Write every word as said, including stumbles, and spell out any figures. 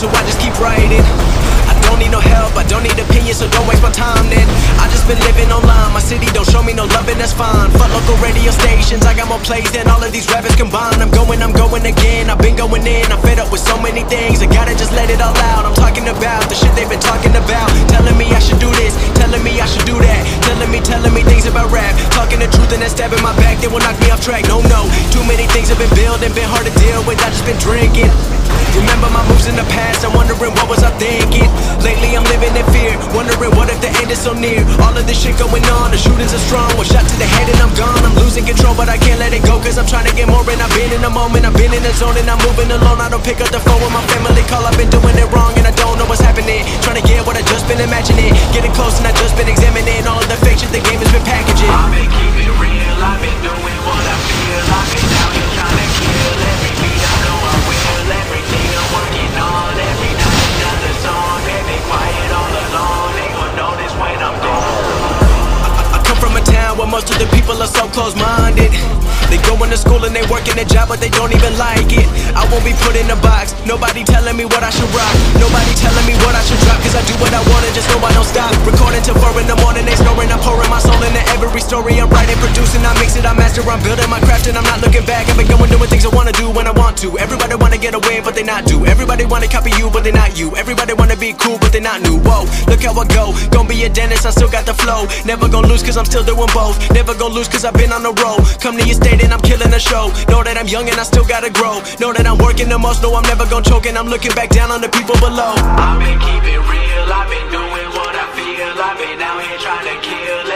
so I just keep writing. I don't need no help, I don't need opinions, so don't waste my time then. I just been living online, my city don't show me no love and that's fine. Fuck local radio stations, I got more plays than all of these rappers combined. I'm going, I'm going again, I've been going in, I'm fed up with so many things. I gotta just let it all out, I'm talking about the shit they've been talking about. Telling me I should do this, telling me I should do that. Telling me, telling me things about rap. Talking the truth and that stab in my back, they will knock me off track, no, no. Too many things have been building, been hard to deal with, I just been drinking. Remember my moves in the past, I'm wondering what was I thinking. Lately I'm living in fear, wondering what if the end is so near. All of this shit going on, the shootings are strong. One shot to the head and I'm gone, I'm losing control, but I can't let it go, cause I'm trying to get more. And I've been in the moment, I've been in the zone, and I'm moving alone. I don't pick up the phone when my family call, I've been doing it wrong, and I don't know what's happening. Trying to get what I just been imagining, getting close and I just been examining all of the fiction the game has been packaging. I've been keeping real, I've been doing what I feel, I've been out here trying to kill every beat I know I will, everything I'm working on, every night another song. They've been quiet all along, they gon' notice when I'm gone. I, I come from a town where most of the people are so close-minded. They going to school and they working a job, but they don't even like it. I won't be put in a box, nobody telling me what I should rock, nobody telling me what I should drop, cause I do what I want and just know I don't stop. Recording till four in the morning, they snoring, I'm pouring my soul into every story. I'm writing, producing, I mix it, I master, I'm building my craft and I'm not looking back. I've been going doing things I wanna do when I want to. Everybody wanna get away, but they not do. Everybody wanna copy you, but they not you. Everybody wanna be cool, but they not new. Whoa, look how I go, gon' be a dentist, I still got the flow. Never gon' lose cause I'm still doing both. Never gon' lose cause I've been on the road. Come to your state and I'm killing the show. Know that I'm young and I still gotta grow. Know that I'm working the most. Know I'm never gonna choke, and I'm looking back down on the people below. I've been keeping real. I've been doing what I feel. I've been out here trying to kill.